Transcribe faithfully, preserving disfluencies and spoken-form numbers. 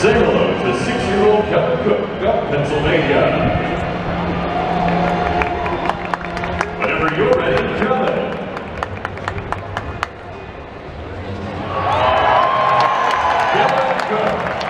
Say hello to six-year-old Kellan of Pennsylvania. Whenever you're ready, Kellan. Kellan Cook.